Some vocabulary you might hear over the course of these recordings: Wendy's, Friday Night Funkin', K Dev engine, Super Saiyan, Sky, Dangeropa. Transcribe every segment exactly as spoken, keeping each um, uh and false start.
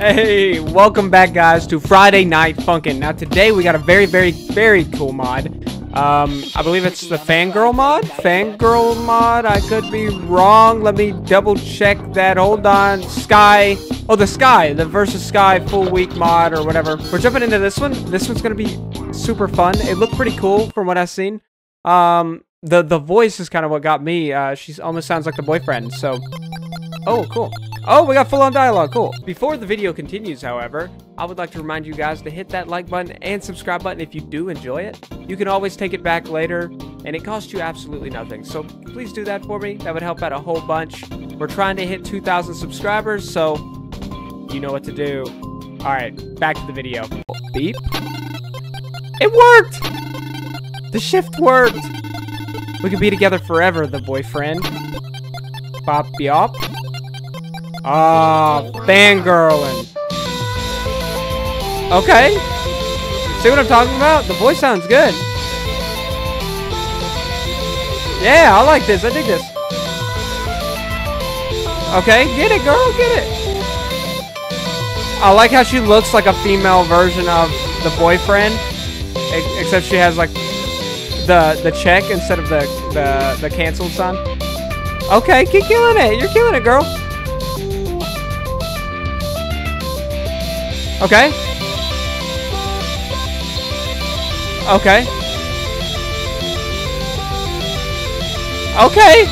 Hey, welcome back guys to Friday Night Funkin'. Now today we got a very, very, very cool mod. Um, I believe it's the fangirl mod? Fangirl mod? I could be wrong. Let me double check that. Hold on. Sky. Oh, the Sky. The versus Sky full week mod or whatever. We're jumping into this one. This one's gonna be super fun. It looked pretty cool from what I've seen. Um, the, the voice is kind of what got me. Uh, she almost sounds like the boyfriend, so... Oh, cool. Oh, we got full-on dialogue. Cool. Before the video continues, however, I would like to remind you guys to hit that like button and subscribe button if you do enjoy it. You can always take it back later, and it costs you absolutely nothing. So please do that for me. That would help out a whole bunch. We're trying to hit two thousand subscribers, so you know what to do. All right, back to the video. Beep. It worked! The shift worked! We could be together forever, the boyfriend. Bop, bop. Ah, oh, fangirling. Okay. See what I'm talking about? The voice sounds good. Yeah, I like this. I dig this. Okay, get it, girl. Get it. I like how she looks like a female version of the boyfriend. Except she has, like, the the check instead of the, the, the canceled sign. Okay, keep killing it. You're killing it, girl. Okay. Okay. Okay.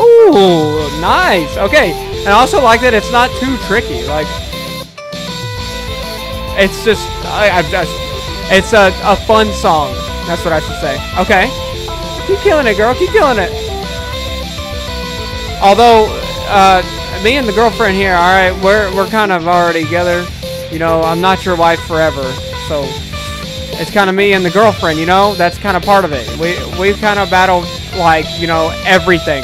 Ooh, nice. Okay. And I also like that it's not too tricky. Like, it's just, I, I just, it's a, a fun song. That's what I should say. Okay. Keep killing it, girl. Keep killing it. Although, uh... me and the girlfriend here, alright, we're, we're kind of already together. You know, I'm not your wife forever. So, it's kind of me and the girlfriend, you know? That's kind of part of it. We, we've kind of battled, like, you know, everything.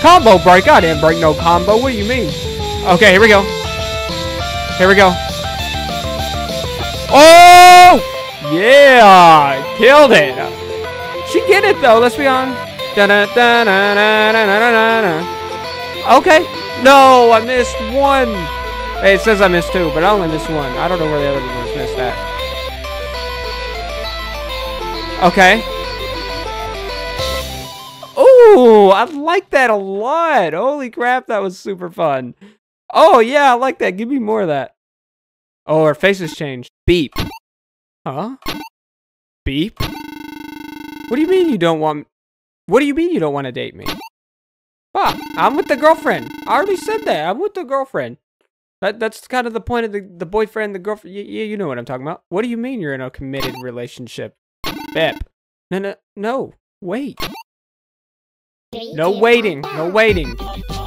Combo break? I didn't break no combo. What do you mean? Okay, here we go. Here we go. Oh! Yeah! Killed it! She get it, though. Let's be on. Okay. No, I missed one. Hey, it says I missed two, but I only missed one. I don't know where the other ones missed that. Okay. Ooh, I like that a lot. Holy crap, that was super fun. Oh, yeah, I like that. Give me more of that. Oh, her face has changed. Beep. Huh? Beep? What do you mean you don't want... What do you mean you don't want to date me? Fuck, I'm with the girlfriend. I already said that. I'm with the girlfriend. That That's kind of the point of the, the boyfriend, the girlfriend. Yeah, you, you know what I'm talking about. What do you mean you're in a committed relationship? Bep. No, no, no. Wait. No waiting. No waiting.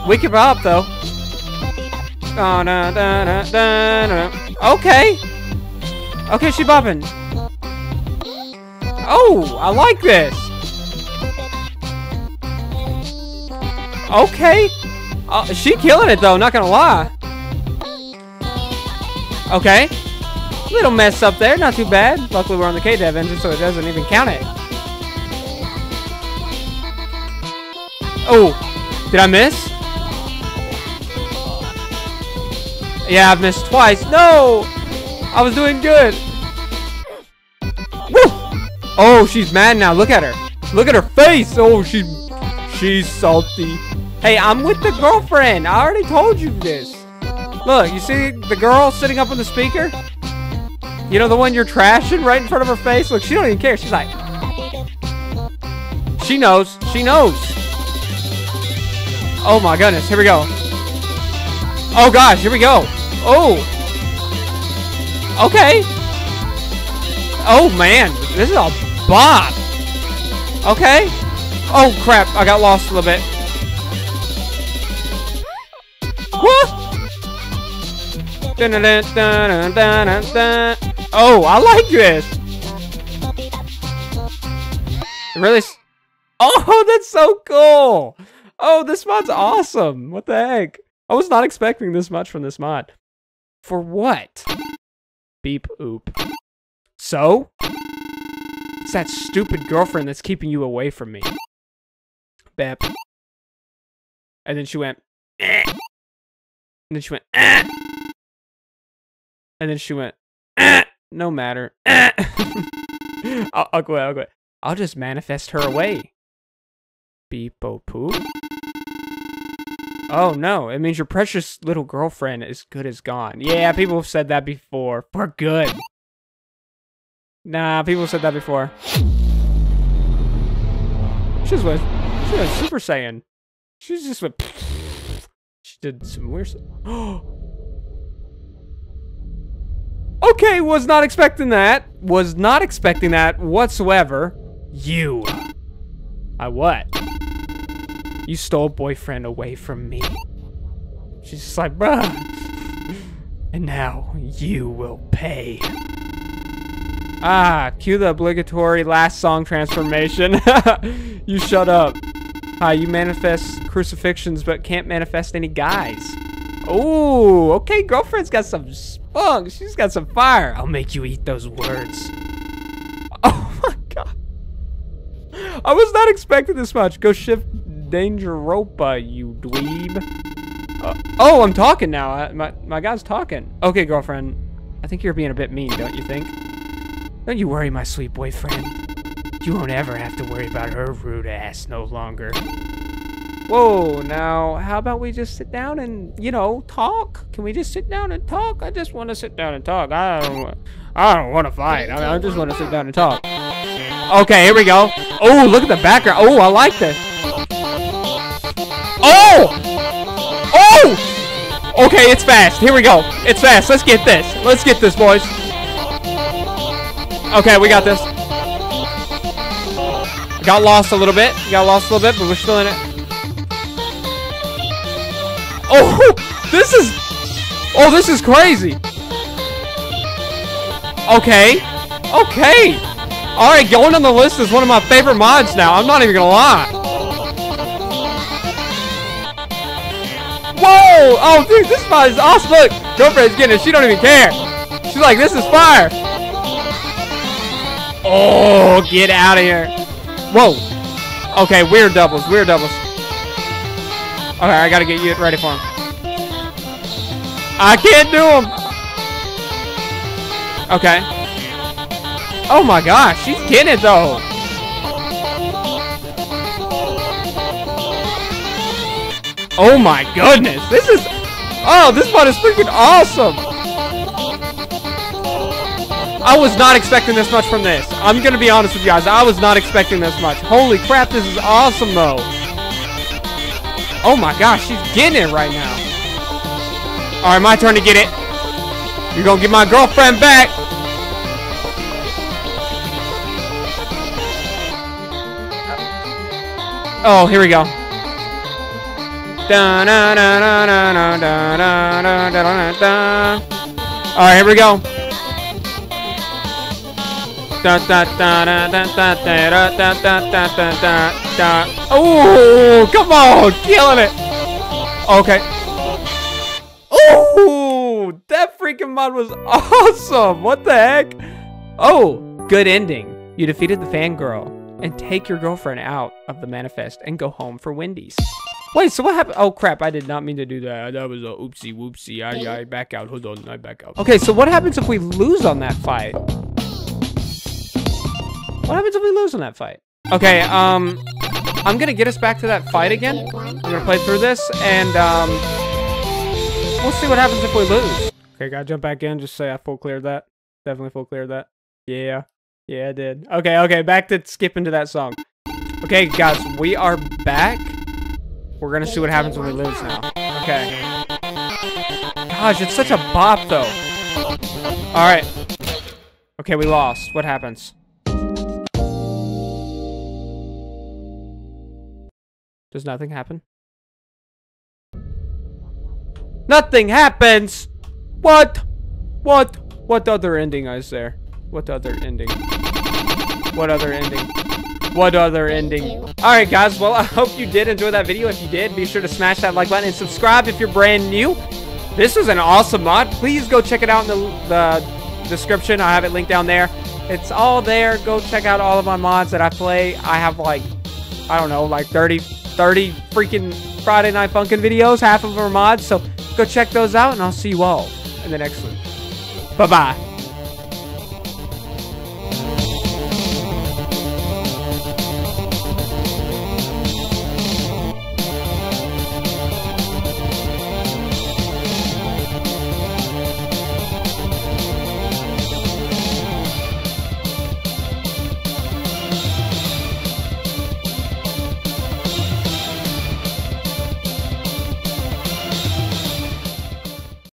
We can pop, though. Okay. Okay, she bopping. Oh, I like this. Okay, uh, she killing it though, not gonna lie. Okay, little mess up there, not too bad. Luckily we're on the K Dev engine, so it doesn't even count it. Oh, did I miss? Yeah, I've missed twice. No, I was doing good. Woo! Oh, she's mad now. Look at her. Look at her face. Oh, she's she's salty. Hey, I'm with the girlfriend. I already told you this. Look, you see the girl sitting up on the speaker? You know, the one you're trashing right in front of her face? Look, she don't even care. She's like... She knows. She knows. Oh, my goodness. Here we go. Oh, gosh. Here we go. Oh. Okay. Oh, man. This is a bop. Okay. Oh, crap. I got lost a little bit. Oh, I like this. It really? Oh, that's so cool. Oh, this mod's awesome. What the heck? I was not expecting this much from this mod. For what? Beep oop. So? It's that stupid girlfriend that's keeping you away from me. Bep. And then she went. Eh. And then she went. Eh. And then she went, eh, no matter. Eh. I'll, I'll go I'll go I'll just manifest her away. Beep, bo, poop. Oh no, it means your precious little girlfriend is good as gone. Yeah, people have said that before. For good. Nah, people have said that before. She just went, she went Super Saiyan. She just went, pfft. She did some weird stuff. Okay, was not expecting that. Was not expecting that whatsoever. You. I what? You stole boyfriend away from me. She's just like, bruh. And now you will pay. Ah, cue the obligatory last song transformation. You shut up. Ah, you manifest crucifixions but can't manifest any guys. Oh, okay, girlfriend's got some spunk. She's got some fire. I'll make you eat those words. Oh my god. I was not expecting this much. Go shift Dangeropa, you dweeb. Uh, oh, I'm talking now. I, my, my guy's talking. Okay, girlfriend. I think you're being a bit mean, don't you think? Don't you worry, my sweet boyfriend. You won't ever have to worry about her rude ass no longer. Whoa, now, how about we just sit down and, you know, talk? Can we just sit down and talk? I just want to sit down and talk. I don't, I don't want to fight. I, I just want to sit down and talk. Okay, here we go. Oh, look at the background. Oh, I like this. Oh! Oh! Okay, it's fast. Here we go. It's fast. Let's get this. Let's get this, boys. Okay, we got this. Got lost a little bit. Got lost a little bit, but we're still in it. Oh, this is... Oh, this is crazy. Okay. Okay. Alright, going on the list is one of my favorite mods now. I'm not even gonna lie. Whoa! Oh, dude, this mod is awesome. Look, girlfriend's getting it. She don't even care. She's like, this is fire. Oh, get out of here. Whoa. Okay, weird doubles. Weird doubles. Okay, I gotta get you ready for him. I can't do him. Okay. Oh my gosh, she's getting it though. Oh my goodness, this is... Oh, this mod is freaking awesome. I was not expecting this much from this. I'm gonna be honest with you guys, I was not expecting this much. Holy crap, this is awesome though. Oh my gosh, she's getting it right now. Alright, my turn to get it. You're gonna get my girlfriend back. Oh, here we go. Da da da da da da da da da. Alright, here we go. Da da da da da da da da da da da da. Oh, come on, killing it. Okay. Oh, that freaking mod was awesome. What the heck? Oh, good ending. You defeated the fangirl and take your girlfriend out of the manifest and go home for Wendy's. Wait, so what happened? Oh crap, I did not mean to do that. That was a oopsie whoopsie. I, I back out. Hold on, I back out. Okay, so what happens if we lose on that fight? What happens if we lose on that fight? Okay, um, I'm gonna get us back to that fight again. I'm gonna play through this and, um, we'll see what happens if we lose. Okay, gotta jump back in. Just say I full cleared that. Definitely full cleared that. Yeah. Yeah, I did. Okay, okay, back to skipping to that song. Okay, guys, we are back. We're gonna see what happens when we lose now. Okay. Gosh, it's such a bop though. Alright. Okay, we lost. What happens? Does nothing happen? Nothing happens! What? What? What other ending is there? What other ending? What other ending? What other ending? Alright guys, well I hope you did enjoy that video. If you did, be sure to smash that like button and subscribe if you're brand new. This is an awesome mod. Please go check it out in the, the description. I have it linked down there. It's all there. Go check out all of my mods that I play. I have like, I don't know, like thirty, thirty freaking Friday Night Funkin' videos. Half of them are mods. So go check those out and I'll see you all in the next one. Bye-bye.